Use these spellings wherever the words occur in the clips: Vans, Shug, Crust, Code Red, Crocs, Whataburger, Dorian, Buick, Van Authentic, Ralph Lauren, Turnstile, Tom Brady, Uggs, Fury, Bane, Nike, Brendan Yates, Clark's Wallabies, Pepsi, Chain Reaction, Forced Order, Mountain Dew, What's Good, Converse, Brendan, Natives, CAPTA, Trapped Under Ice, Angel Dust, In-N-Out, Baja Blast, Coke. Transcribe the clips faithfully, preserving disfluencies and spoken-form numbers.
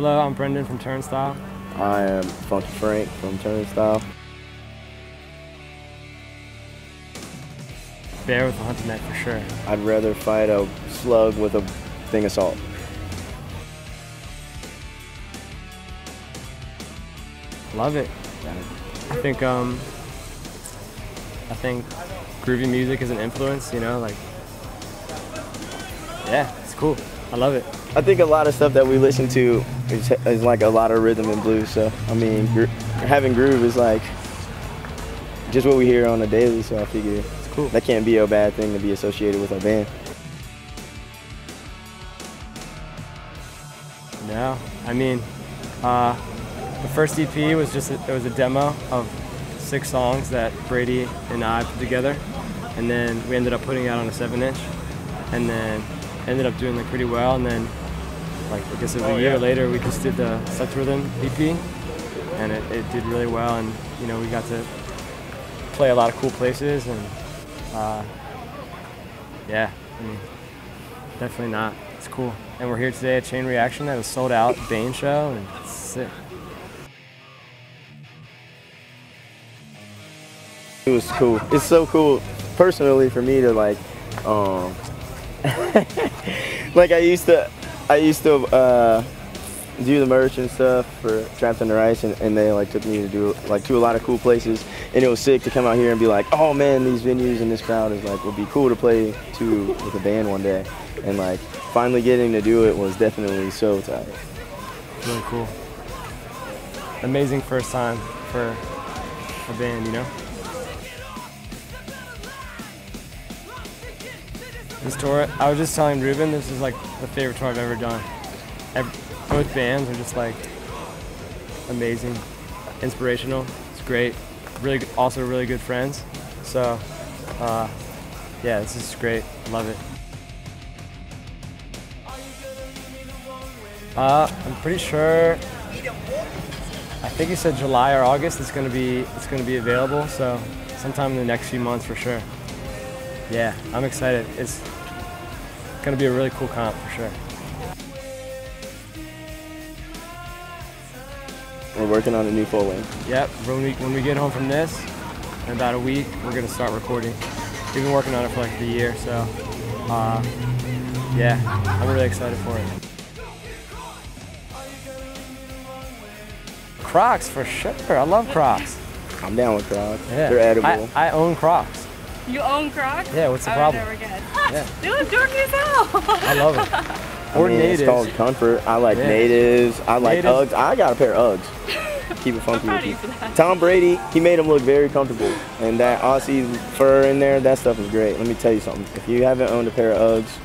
Hello, I'm Brendan from Turnstile. I am Funky Frank from Turnstile. Bear with a hunting knife for sure. I'd rather fight a slug with a thing of salt. Love it. I think um, I think groovy music is an influence. You know, like yeah, it's cool. I love it. I think a lot of stuff that we listen to is, is like a lot of rhythm and blues. So I mean, gro having groove is like just what we hear on a daily. So I figure it's cool. That can't be a bad thing to be associated with our band. No, I mean. Uh, The first E P was just, a, it was a demo of six songs that Brady and I put together. And then we ended up putting it out on a seven inch. And then ended up doing like pretty well. And then, like I guess it was oh, a year yeah. later, we just did the Such Rhythm E P. And it, it did really well. And you know, we got to play a lot of cool places. And uh, yeah, I mean, definitely not. It's cool. And we're here today at Chain Reaction that was sold out, Bane show, and it's sick. It was cool. It's so cool, personally, for me to like, um, like I used to, I used to uh, do the merch and stuff for Trapped Under Ice, and, and they like took me to do like to a lot of cool places, and it was sick to come out here and be like, oh man, these venues and this crowd is like, would be cool to play to with a band one day, and like finally getting to do it was definitely so tight. Really cool. Amazing first time for a band, you know. This tour, I was just telling Ruben, this is like the favorite tour I've ever done. Every, both bands are just like amazing, inspirational. It's great. Really, good, also really good friends. So, uh, yeah, this is great. Love it. Uh, I'm pretty sure. I think you said July or August. It's gonna be, it's gonna be available. So, sometime in the next few months for sure. Yeah, I'm excited. It's going to be a really cool comp for sure. We're working on a new full length. Yep, when we, when we get home from this, in about a week, we're going to start recording. We've been working on it for like a year, so uh, yeah, I'm really excited for it. Crocs for sure. I love Crocs. I'm down with Crocs. Yeah. They're edible. I, I own Crocs. You own Crocs? Yeah, what's the I problem? I would never get. Yeah. They look dorky as hell. I love it. Or I mean, natives. It's called comfort. I like yeah. natives. I like natives. Uggs. I got a pair of Uggs. Keep it funky with you. For that. Tom Brady, he made them look very comfortable. And that Aussie fur in there, that stuff is great. Let me tell you something. If you haven't owned a pair of Uggs,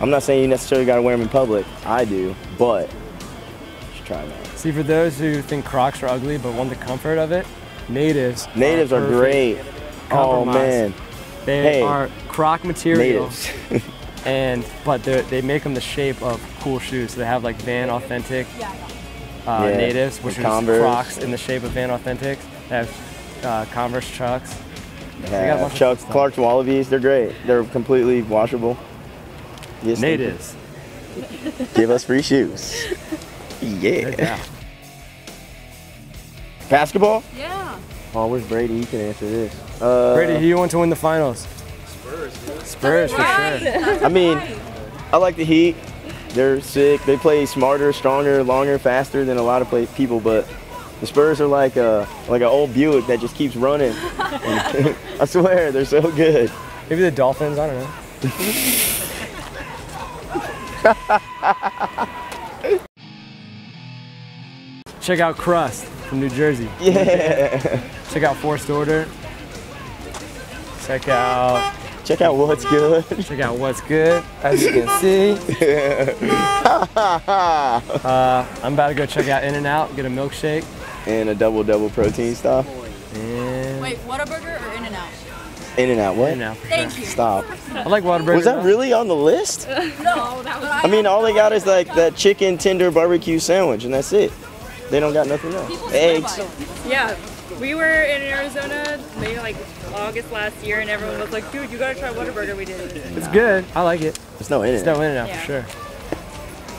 I'm not saying you necessarily got to wear them in public. I do, but you should try them. See, for those who think Crocs are ugly but want the comfort of it, natives. Natives are, are great. Compromise. Oh man, they hey, are Croc materials, and but they make them the shape of cool shoes. So they have like Van Authentic uh, yeah. Natives, which are just Crocs in the shape of Van Authentic. They have uh, Converse Chucks. Yeah, Chucks, Clark's Wallabies. They're great. They're completely washable. Yes, natives, give us free shoes. Yeah. Basketball. Yeah. Oh, where's Brady? He can answer this. Uh, Brady, who went to win the finals? Spurs. Dude. Spurs, for right. sure. I mean, I like the Heat. They're sick. They play smarter, stronger, longer, faster than a lot of play people, but the Spurs are like a, like an old Buick that just keeps running. I swear, they're so good. Maybe the Dolphins, I don't know. Check out Crust from New Jersey. Yeah. Check out Forced Order. Check out. Check out What's Good. Check out What's Good. As you can see. uh, I'm about to go check out In-N-Out, get a milkshake. And a double double protein stop. And wait, Whataburger or In-N-Out? In-N-Out, what? In-N-Out. Thank you. Stop. I like Whataburger. Was that really on the list? No, that was. I mean, all they got is like that chicken tender barbecue sandwich, and that's it. They don't got nothing else. People eggs. Yeah. We were in Arizona maybe like August last year, and everyone was like, dude, you gotta try Whataburger. We did it. It's good. I like it. There's no in it. There's no in it out yeah. for sure.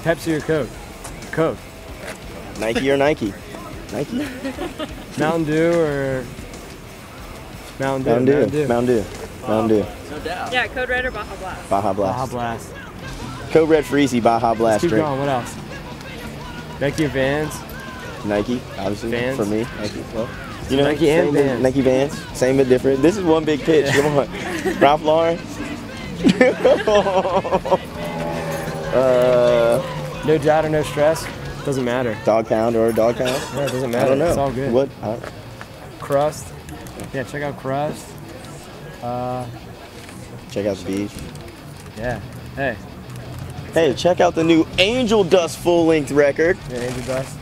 Pepsi or Coke? Coke. Nike or Nike? Nike. Mountain Dew or Mountain Dew. Mountain Dew. Mountain Dew. Mountain Dew. Wow. Mountain Dew. No doubt. Yeah, Code Red or Baja Blast. Baja Blast. Baja Blast. Code Red for easy. Baja Blast. Let's keep drink. Going. What else? Nike or Vans. Nike, obviously. Vans. For me, Nike. Well, you know, Nike and Vans. As, Nike Vans. Same but different. This is one big pitch. Yeah. Come on, Ralph Lauren. uh, no doubt or no stress. Doesn't matter. Dog pound or dog pound? Yeah, it doesn't matter. I don't know. It's all good. What? Uh, Crust. Yeah, check out Crust. Uh, check out the beach. Yeah. Hey. Hey, check out the new Angel Dust full-length record. Yeah, Angel Dust.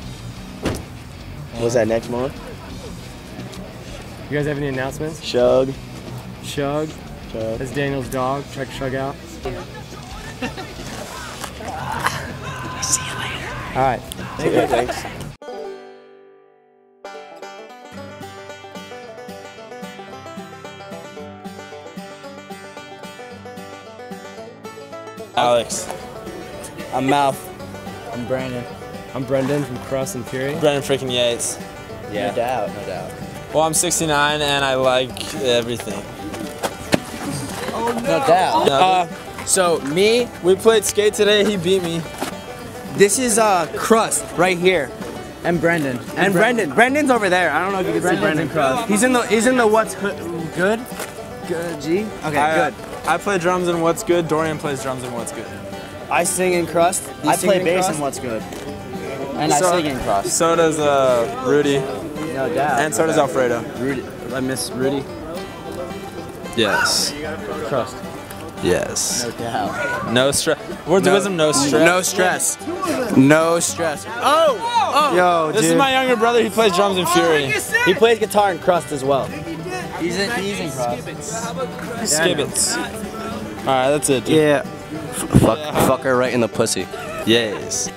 What's that next month? You guys have any announcements? Shug. Shug. Shug. That's Daniel's dog. Check Shug out. See you later. All right. Thank you. Thanks. Alex. I'm Mouth. I'm Brandon. I'm Brendan from Crust and Fury. Brendan freaking Yates. Yeah. No doubt. No doubt. Well, I'm sixty-nine and I like everything. Oh, no. No doubt. No. Uh, so, me. We played skate today. He beat me. This is uh, Crust right here, and Brendan. And, and Brendan. Brendan. Brendan's over there. I don't know if you can Brendan's see Brendan. Crust. He's in the. He's in the What's Good. Good. G. Okay. I, good. I play drums in What's Good. Dorian plays drums in What's Good. I sing in Crust. You I play in bass Crust? In What's Good. And so, I sing in Crust. So does uh, Rudy. No doubt. And so does Alfredo. Rudy. I miss Rudy. Yes. Crust. Yes. No doubt. No stress. Words no. of wisdom, no stress. No stress. No stress. Oh! Oh! Yo, this dude. Is my younger brother. He plays drums in Fury. Oh, he plays guitar in Crust as well. He's in, he's in Crust. Skibbits. Yeah, Skibbits. Alright, that's it, dude. Yeah. F fuck, yeah. Fuck her right in the pussy. Yes.